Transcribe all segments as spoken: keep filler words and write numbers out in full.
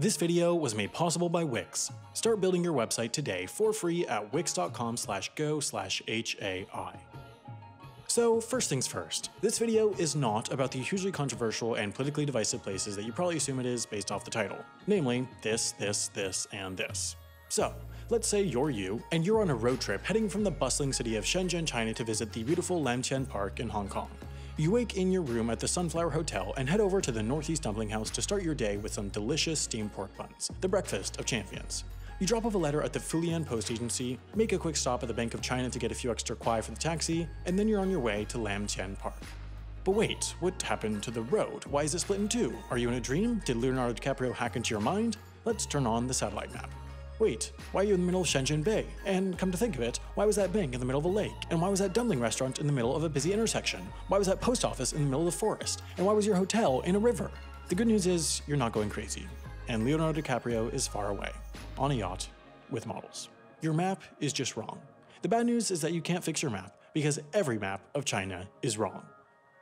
This video was made possible by Wix. Start building your website today for free at wix dot com slash go slash H A I. So first things first, this video is not about the hugely controversial and politically divisive places that you probably assume it is based off the title, namely this, this, this, and this. So let's say you're you, and you're on a road trip heading from the bustling city of Shenzhen, China to visit the beautiful Lam Tin Park in Hong Kong. You wake in your room at the Sunflower Hotel and head over to the Northeast Dumpling House to start your day with some delicious steamed pork buns, the breakfast of champions. You drop off a letter at the Fulian Post Agency, make a quick stop at the Bank of China to get a few extra kuai for the taxi, and then you're on your way to Lam Tin Park. But wait, what happened to the road? Why is it split in two? Are you in a dream? Did Leonardo DiCaprio hack into your mind? Let's turn on the satellite map. Wait, why are you in the middle of Shenzhen Bay? And come to think of it, why was that bank in the middle of a lake? And why was that dumpling restaurant in the middle of a busy intersection? Why was that post office in the middle of the forest? And why was your hotel in a river? The good news is, you're not going crazy. And Leonardo DiCaprio is far away, on a yacht, with models. Your map is just wrong. The bad news is that you can't fix your map, because every map of China is wrong.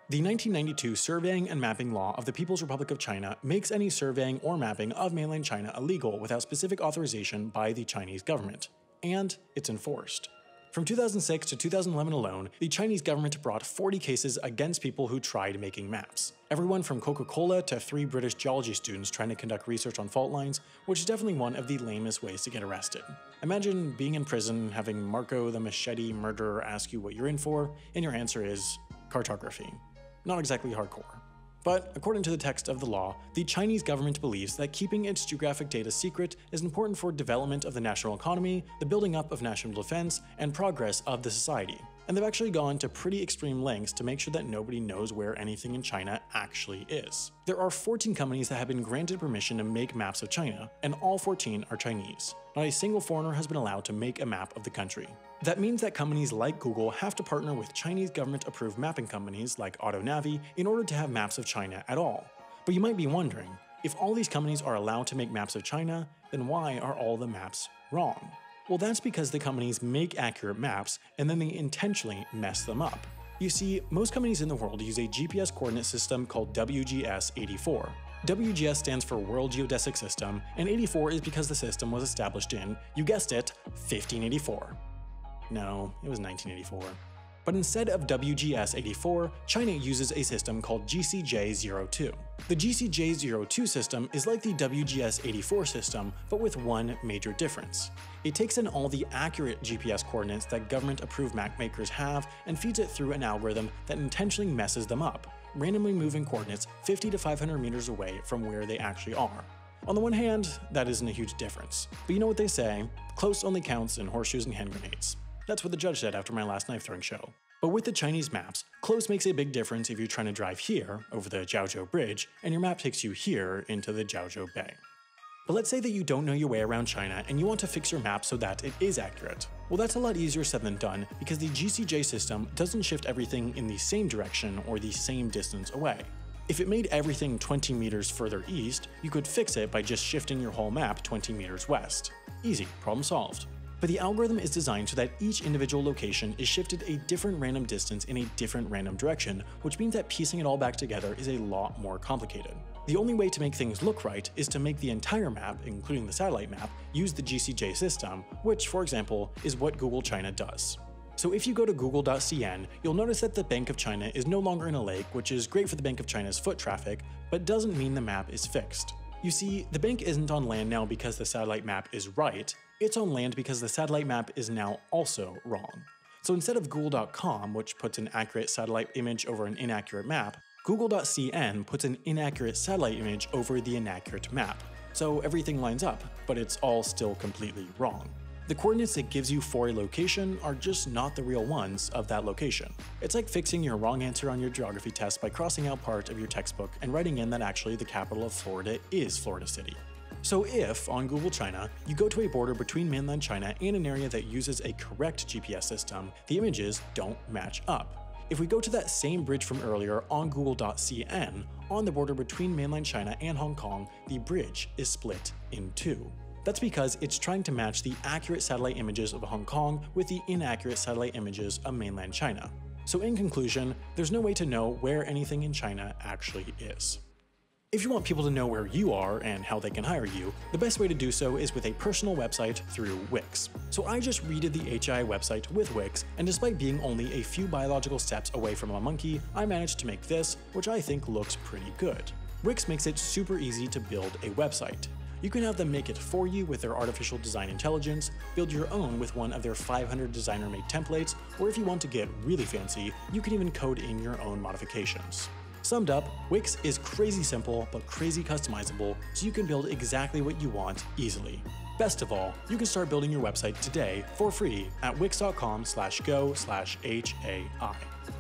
The nineteen ninety-two Surveying and Mapping Law of the People's Republic of China makes any surveying or mapping of mainland China illegal without specific authorization by the Chinese government, and it's enforced. From two thousand six to two thousand eleven alone, the Chinese government brought forty cases against people who tried making maps. Everyone from Coca-Cola to three British geology students trying to conduct research on fault lines, which is definitely one of the lamest ways to get arrested. Imagine being in prison, having Marco the machete murderer ask you what you're in for, and your answer is cartography. Not exactly hardcore. But according to the text of the law, the Chinese government believes that keeping its geographic data secret is important for development of the national economy, the building up of national defense, and progress of the society. And they've actually gone to pretty extreme lengths to make sure that nobody knows where anything in China actually is. There are fourteen companies that have been granted permission to make maps of China, and all fourteen are Chinese. Not a single foreigner has been allowed to make a map of the country. That means that companies like Google have to partner with Chinese government-approved mapping companies like AutoNavi in order to have maps of China at all. But you might be wondering, if all these companies are allowed to make maps of China, then why are all the maps wrong? Well, that's because the companies make accurate maps, and then they intentionally mess them up. You see, most companies in the world use a G P S coordinate system called W G S eighty-four. W G S stands for World Geodesic System, and eighty-four is because the system was established in, you guessed it, fifteen eighty-four. No, it was nineteen eighty-four. But instead of W G S eighty-four, China uses a system called G C J zero two. The G C J zero two system is like the W G S eighty-four system, but with one major difference. It takes in all the accurate G P S coordinates that government-approved map makers have and feeds it through an algorithm that intentionally messes them up, randomly moving coordinates fifty to five hundred meters away from where they actually are. On the one hand, that isn't a huge difference. But you know what they say, close only counts in horseshoes and hand grenades. That's what the judge said after my last knife-throwing show. But with the Chinese maps, close makes a big difference if you're trying to drive here, over the Jiaozhou Bridge, and your map takes you here into the Jiaozhou Bay. But let's say that you don't know your way around China and you want to fix your map so that it is accurate. Well, that's a lot easier said than done because the G C J system doesn't shift everything in the same direction or the same distance away. If it made everything twenty meters further east, you could fix it by just shifting your whole map twenty meters west. Easy, problem solved. But the algorithm is designed so that each individual location is shifted a different random distance in a different random direction, which means that piecing it all back together is a lot more complicated. The only way to make things look right is to make the entire map, including the satellite map, use the G C J system, which, for example, is what Google China does. So if you go to google dot C N, you'll notice that the Bank of China is no longer in a lake, which is great for the Bank of China's foot traffic, but doesn't mean the map is fixed. You see, the bank isn't on land now because the satellite map is right, it's on land because the satellite map is now also wrong. So instead of google dot com, which puts an accurate satellite image over an inaccurate map, google dot C N puts an inaccurate satellite image over the inaccurate map. So everything lines up, but it's all still completely wrong. The coordinates it gives you for a location are just not the real ones of that location. It's like fixing your wrong answer on your geography test by crossing out part of your textbook and writing in that actually the capital of Florida is Florida City. So if, on Google China, you go to a border between mainland China and an area that uses a correct G P S system, the images don't match up. If we go to that same bridge from earlier on google dot C N, on the border between mainland China and Hong Kong, the bridge is split in two. That's because it's trying to match the accurate satellite images of Hong Kong with the inaccurate satellite images of mainland China. So in conclusion, there's no way to know where anything in China actually is. If you want people to know where you are and how they can hire you, the best way to do so is with a personal website through Wix. So I just redid the H I website with Wix, and despite being only a few biological steps away from a monkey, I managed to make this, which I think looks pretty good. Wix makes it super easy to build a website. You can have them make it for you with their artificial design intelligence, build your own with one of their five hundred designer-made templates, or if you want to get really fancy, you can even code in your own modifications. Summed up, Wix is crazy simple but crazy customizable, so you can build exactly what you want easily. Best of all, you can start building your website today for free at wix dot com slash go slash H A I.